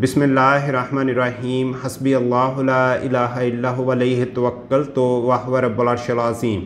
बिस्मिल्लाहिर्रहमानिर्रहीम हस्बी अल्लाहु ला इलाहा इल्ला हु अलैहि तवक्कलतु व हुव रब्बुल अर्शिल अज़ीम।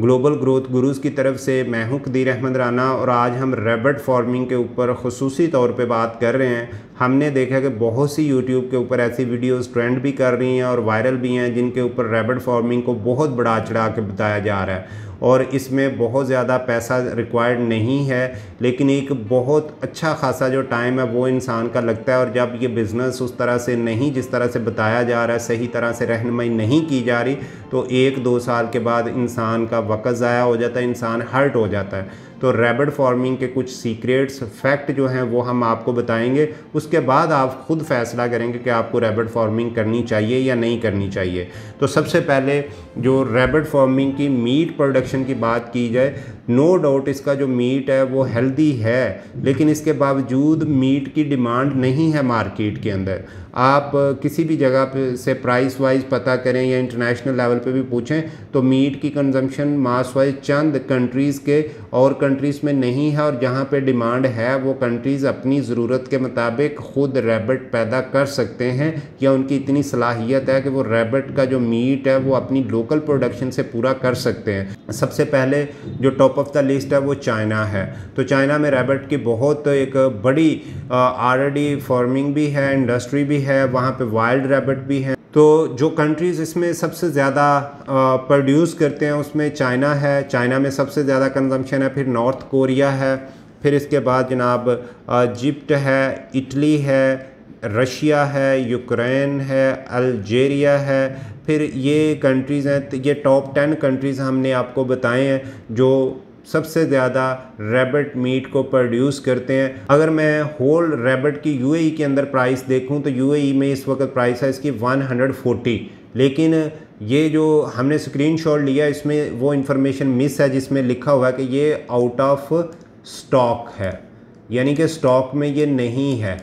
ग्लोबल ग्रोथ गुरूज़ की तरफ से मैं हूँ कदीर अहमद राना और आज हम रैबिट फार्मिंग के ऊपर ख़ुसूसी तौर पे बात कर रहे हैं। हमने देखा कि बहुत सी YouTube के ऊपर ऐसी वीडियोस ट्रेंड भी कर रही हैं और वायरल भी हैं जिनके ऊपर रैबिट फार्मिंग को बहुत बढ़ा चढ़ा के बताया जा रहा है और इसमें बहुत ज़्यादा पैसा रिक्वायर्ड नहीं है, लेकिन एक बहुत अच्छा खासा जो टाइम है वो इंसान का लगता है। और जब ये बिज़नेस उस तरह से नहीं, जिस तरह से बताया जा रहा है, सही तरह से रहनुमाई नहीं की जा रही, तो 1-2 साल के बाद इंसान का वक़्त ज़ाया हो जाता है, इंसान हर्ट हो जाता है। तो रैबिट फार्मिंग के कुछ सीक्रेट्स फैक्ट जो हैं वो हम आपको बताएंगे, उसके बाद आप ख़ुद फैसला करेंगे कि आपको रैबिट फार्मिंग करनी चाहिए या नहीं करनी चाहिए। तो सबसे पहले जो रैबिट फार्मिंग की मीट प्रोडक्शन की बात की जाए, नो डाउट इसका जो मीट है वो हेल्दी है, लेकिन इसके बावजूद मीट की डिमांड नहीं है मार्केट के अंदर। आप किसी भी जगह से प्राइस वाइज पता करें या इंटरनेशनल लेवल पे भी पूछें तो मीट की कंजम्पशन मास वाइज चंद कंट्रीज़ के और कंट्रीज़ में नहीं है, और जहाँ पे डिमांड है वो कंट्रीज़ अपनी ज़रूरत के मुताबिक ख़ुद रैबिट पैदा कर सकते हैं या उनकी इतनी सलाहियत है कि वो रैबिट का जो मीट है वो अपनी लोकल प्रोडक्शन से पूरा कर सकते हैं। सबसे पहले जो टॉप ऑफ द लिस्ट है वो चाइना है। तो चाइना में रैबिट की बहुत एक बड़ी ऑलरेडी फार्मिंग भी है, इंडस्ट्री भी है, वहाँ पे वाइल्ड रैबिट भी है। तो जो कंट्रीज़ इसमें सबसे ज़्यादा प्रोड्यूस करते हैं उसमें चाइना है, चाइना में सबसे ज़्यादा कंजम्पशन है, फिर नॉर्थ कोरिया है, फिर इसके बाद जनाब इजिप्ट है, इटली है, रशिया है, यूक्रेन है, अल्जीरिया है, फिर ये कंट्रीज़ हैं। तो ये टॉप 10 कंट्रीज़ हमने आपको बताए हैं जो सबसे ज़्यादा रैबिट मीट को प्रोड्यूस करते हैं। अगर मैं होल रैबिट की यूएई के अंदर प्राइस देखूं तो यूएई में इस वक्त प्राइस है इसकी 140, लेकिन ये जो हमने स्क्रीनशॉट लिया इसमें वो इन्फॉर्मेशन मिस है जिसमें लिखा हुआ है कि ये आउट ऑफ स्टॉक है, यानी कि स्टॉक में ये नहीं है।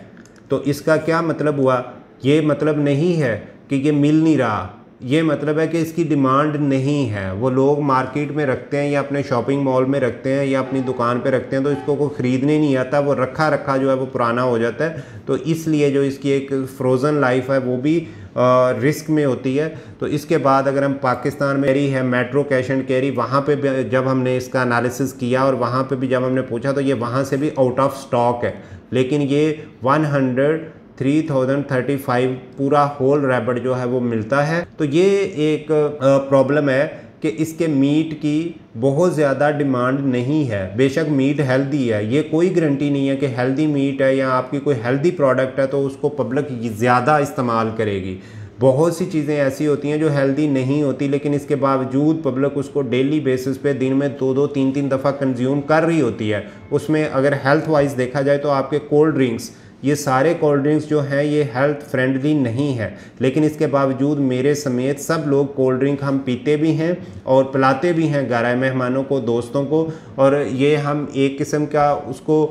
तो इसका क्या मतलब हुआ? ये मतलब नहीं है कि ये मिल नहीं रहा, ये मतलब है कि इसकी डिमांड नहीं है, वो लोग मार्केट में रखते हैं या अपने शॉपिंग मॉल में रखते हैं या अपनी दुकान पे रखते हैं, तो इसको कोई ख़रीदने नहीं आता, वो रखा रखा जो है वो पुराना हो जाता है। तो इसलिए जो इसकी एक फ्रोज़न लाइफ है वो भी रिस्क में होती है। तो इसके बाद अगर हम पाकिस्तान में कैरी है, मेट्रो कैश एंड कैरी, वहाँ पे भी जब हमने इसका एनालिसिस किया और वहाँ पे भी जब हमने पूछा तो ये वहाँ से भी आउट ऑफ स्टॉक है, लेकिन ये 103,035 पूरा होल रैबिट जो है वो मिलता है। तो ये एक प्रॉब्लम है कि इसके मीट की बहुत ज़्यादा डिमांड नहीं है। बेशक मीट हेल्दी है, ये कोई गारंटी नहीं है कि हेल्दी मीट है या आपकी कोई हेल्दी प्रोडक्ट है तो उसको पब्लिक ज़्यादा इस्तेमाल करेगी। बहुत सी चीज़ें ऐसी होती हैं जो हेल्दी नहीं होती, लेकिन इसके बावजूद पब्लिक उसको डेली बेसिस पे दिन में 2-3 दफ़ा कंज्यूम कर रही होती है। उसमें अगर हेल्थ वाइज देखा जाए तो आपके कोल्ड ड्रिंक्स, ये सारे कोल्ड ड्रिंक्स जो हैं ये हेल्थ फ्रेंडली नहीं है, लेकिन इसके बावजूद मेरे समेत सब लोग कोल्ड ड्रिंक हम पीते भी हैं और पिलाते भी हैं घर आए मेहमानों को, दोस्तों को, और ये हम एक किस्म का उसको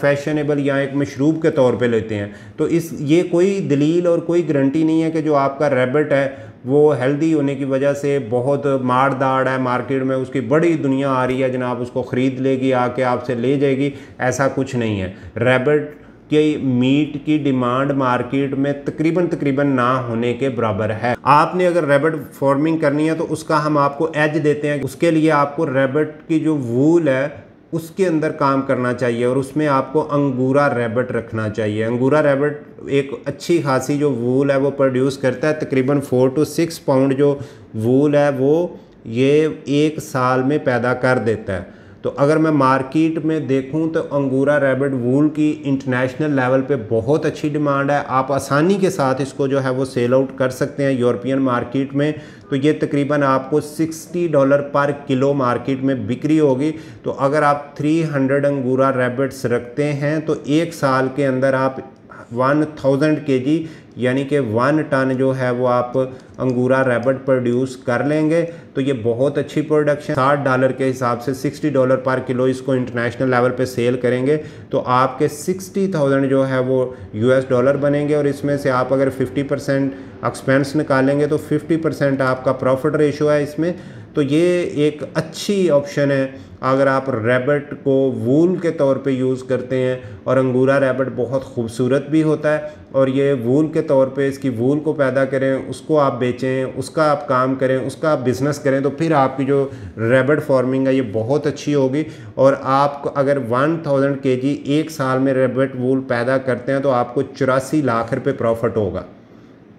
फैशनेबल या एक मशरूब के तौर पे लेते हैं। तो इस ये कोई दलील और कोई गारंटी नहीं है कि जो आपका रैबिट है वो हेल्दी होने की वजह से बहुत मार दाड़ है मार्केट में, उसकी बड़ी दुनिया आ रही है, जनाब उसको ख़रीद लेगी, आके आपसे ले जाएगी, ऐसा कुछ नहीं है। रैबिट कि मीट की डिमांड मार्केट में तकरीबन ना होने के बराबर है। आपने अगर रैबिट फार्मिंग करनी है तो उसका हम आपको एज देते हैं, उसके लिए आपको रैबिट की जो वूल है उसके अंदर काम करना चाहिए और उसमें आपको अंगोरा रैबिट रखना चाहिए। अंगोरा रैबिट एक अच्छी खासी जो वूल है वो प्रोड्यूस करता है, तकरीबन 4 से 6 पाउंड जो वूल है वो ये 1 साल में पैदा कर देता है। तो अगर मैं मार्केट में देखूं तो अंगोरा रैबिट वूल की इंटरनेशनल लेवल पे बहुत अच्छी डिमांड है, आप आसानी के साथ इसको जो है वो सेल आउट कर सकते हैं यूरोपियन मार्केट में। तो ये तकरीबन आपको $60 पर किलो मार्केट में बिक्री होगी। तो अगर आप 300 अंगोरा रैबिट्स रखते हैं तो 1 साल के अंदर आप 1000 kg यानी कि 1 टन जो है वो आप अंगोरा रैबिट प्रोड्यूस कर लेंगे। तो ये बहुत अच्छी प्रोडक्शन, $60 के हिसाब से $60 पर किलो इसको इंटरनेशनल लेवल पे सेल करेंगे तो आपके 60,000 जो है वो US डॉलर बनेंगे। और इसमें से आप अगर 50% एक्सपेंस निकालेंगे तो 50% आपका प्रॉफिट रेशो है इसमें। तो ये एक अच्छी ऑप्शन है। अगर आप रैबिट को वूल के तौर पे यूज़ करते हैं, और अंगूरा रैबिट बहुत खूबसूरत भी होता है, और ये वूल के तौर पे इसकी वूल को पैदा करें, उसको आप बेचें, उसका आप काम करें, उसका आप बिज़नेस करें, तो फिर आपकी जो रैबिट फार्मिंग है ये बहुत अच्छी होगी। और आप अगर 1000 kg एक साल में रैबिट वूल पैदा करते हैं तो आपको 84 लाख रुपये प्रॉफिट होगा।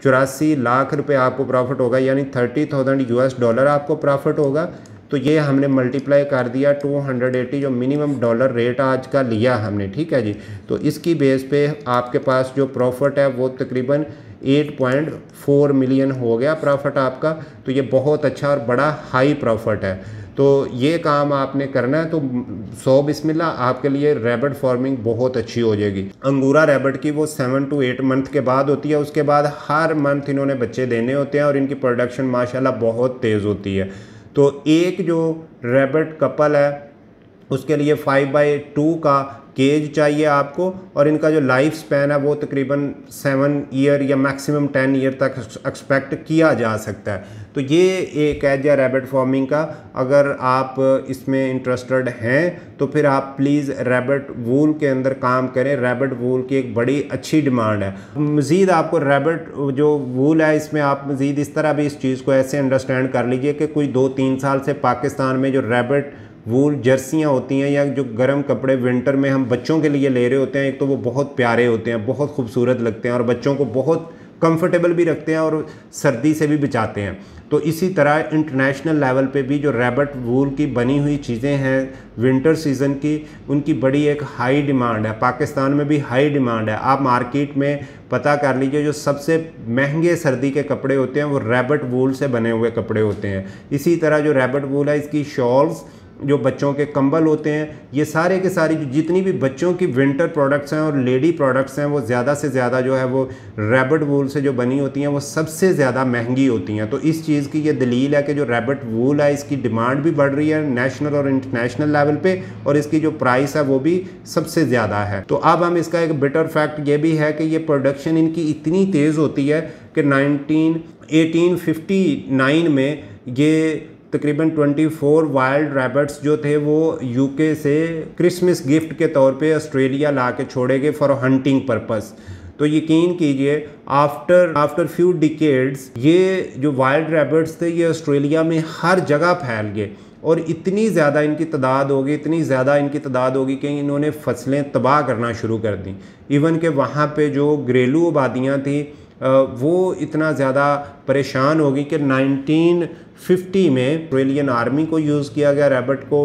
84 लाख रुपए आपको प्रॉफिट होगा, यानी $30,000 आपको प्रॉफिट होगा। तो ये हमने मल्टीप्लाई कर दिया 280 जो मिनिमम डॉलर रेट आज का लिया हमने, ठीक है जी। तो इसकी बेस पे आपके पास जो प्रॉफिट है वो तकरीबन 8.4 मिलियन हो गया प्रॉफिट आपका। तो ये बहुत अच्छा और बड़ा हाई प्रॉफिट है। तो ये काम आपने करना है, तो 100 बिस्मिल्लाह आपके लिए रैबिट फार्मिंग बहुत अच्छी हो जाएगी। अंगूरा रैबिट की वो 7 to 8 मंथ के बाद होती है, उसके बाद हर मंथ इन्होंने बच्चे देने होते हैं और इनकी प्रोडक्शन माशाल्लाह बहुत तेज़ होती है। तो एक जो रैबिट कपल है उसके लिए 5/2 का केज चाहिए आपको, और इनका जो लाइफ स्पैन है वो तकरीबन 7 ईयर या मैक्सिमम 10 ईयर तक एक्सपेक्ट किया जा सकता है। तो ये एक एज रैबिट फार्मिंग का, अगर आप इसमें इंटरेस्टेड हैं तो फिर आप प्लीज़ रैबिट वूल के अंदर काम करें। रैबिट वूल की एक बड़ी अच्छी डिमांड है। मज़ीद आपको रैबिट जो वूल है इसमें आप मज़ीद इस तरह भी इस चीज़ को ऐसे अंडरस्टैंड कर लीजिए कि कोई 2-3 साल से पाकिस्तान में जो रैबिट वूल जर्सियाँ होती हैं या जो गर्म कपड़े विंटर में हम बच्चों के लिए ले रहे होते हैं, एक तो वो बहुत प्यारे होते हैं, बहुत खूबसूरत लगते हैं और बच्चों को बहुत कंफर्टेबल भी रखते हैं और सर्दी से भी बचाते हैं। तो इसी तरह इंटरनेशनल लेवल पे भी जो रैबिट वूल की बनी हुई चीज़ें हैं विंटर सीज़न की, उनकी बड़ी एक हाई डिमांड है। पाकिस्तान में भी हाई डिमांड है। आप मार्केट में पता कर लीजिए, जो सबसे महंगे सर्दी के कपड़े होते हैं वो रैबिट वूल से बने हुए कपड़े होते हैं। इसी तरह जो रैबिट वूल है, इसकी शॉल्स, जो बच्चों के कंबल होते हैं, ये सारे के सारे जितनी भी बच्चों की विंटर प्रोडक्ट्स हैं और लेडी प्रोडक्ट्स हैं, वो ज़्यादा से ज़्यादा जो है वो रैबिट वूल से जो बनी होती हैं वो सबसे ज़्यादा महंगी होती हैं। तो इस चीज़ की ये दलील है कि जो रैबिट वूल है इसकी डिमांड भी बढ़ रही है नेशनल और इंटरनेशनल लेवल पर, और इसकी जो प्राइस है वो भी सबसे ज़्यादा है। तो अब हम इसका एक बिटर फैक्ट ये भी है कि ये प्रोडक्शन इनकी इतनी तेज़ होती है कि 1859 में ये तकरीबन 24 वाइल्ड रैबिट्स जो थे वो यूके से क्रिसमस गिफ्ट के तौर पे ऑस्ट्रेलिया ला के छोड़े गए फॉर हंटिंग पर्पस। तो यकीन कीजिए आफ्टर फ्यू डिकेड्स ये जो वाइल्ड रैबिट्स थे ये ऑस्ट्रेलिया में हर जगह फैल गए, और इतनी ज़्यादा इनकी तादाद होगी कि इन्होंने फसलें तबाह करना शुरू कर दी। इवन के वहाँ पर जो घरेलू आबादियाँ थी वो इतना ज़्यादा परेशान होगी कि 1950 में ऑस्ट्रेलियन आर्मी को यूज़ किया गया रैबिट को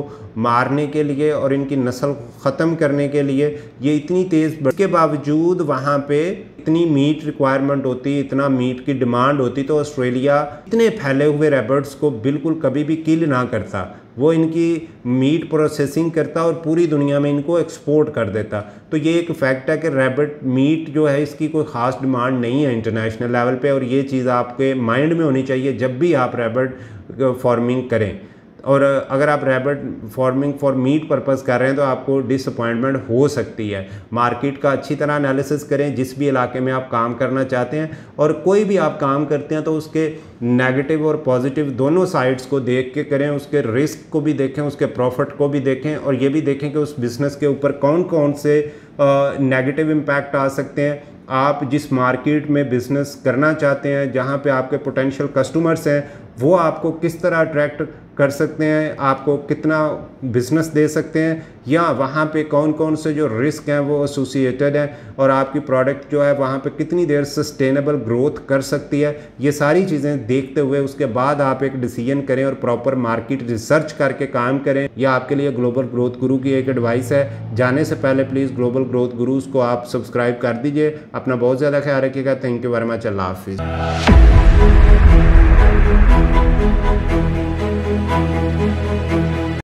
मारने के लिए और इनकी नस्ल ख़त्म करने के लिए। ये इतनी तेज़ के बावजूद वहाँ पे इतनी मीट रिक्वायरमेंट होती, इतना मीट की डिमांड होती, तो ऑस्ट्रेलिया इतने फैले हुए रैबिट्स को बिल्कुल कभी भी किल ना करता, वो इनकी मीट प्रोसेसिंग करता और पूरी दुनिया में इनको एक्सपोर्ट कर देता। तो ये एक फैक्ट है कि रैबिट मीट जो है इसकी कोई ख़ास डिमांड नहीं है इंटरनेशनल लेवल पे, और ये चीज़ आपके माइंड में होनी चाहिए जब भी आप रैबिट फार्मिंग करें। और अगर आप rabbit farming for meat purpose कर रहे हैं तो आपको डिसअपॉइंटमेंट हो सकती है। मार्केट का अच्छी तरह एनालिसिस करें जिस भी इलाके में आप काम करना चाहते हैं, और कोई भी आप काम करते हैं तो उसके नेगेटिव और पॉजिटिव दोनों साइड्स को देख के करें, उसके रिस्क को भी देखें, उसके प्रॉफिट को भी देखें, और ये भी देखें कि उस बिज़नेस के ऊपर कौन कौन से नेगेटिव इम्पैक्ट आ सकते हैं। आप जिस मार्केट में बिज़नेस करना चाहते हैं, जहाँ पे आपके पोटेंशियल कस्टमर्स हैं, वो आपको किस तरह अट्रैक्ट कर सकते हैं, आपको कितना बिज़नेस दे सकते हैं, या वहाँ पे कौन कौन से जो रिस्क हैं वो एसोसिएटेड हैं, और आपकी प्रोडक्ट जो है वहाँ पे कितनी देर सस्टेनेबल ग्रोथ कर सकती है। ये सारी चीज़ें देखते हुए उसके बाद आप एक डिसीजन करें और प्रॉपर मार्केट रिसर्च करके काम करें। यह आपके लिए ग्लोबल ग्रोथ गुरु की एक एडवाइस है। जाने से पहले प्लीज़ ग्लोबल ग्रोथ गुरूज़ को आप सब्सक्राइब कर दीजिए। अपना बहुत ज़्यादा ख्याल रखिएगा। Thank you very much. अल्लाह हाफिज़।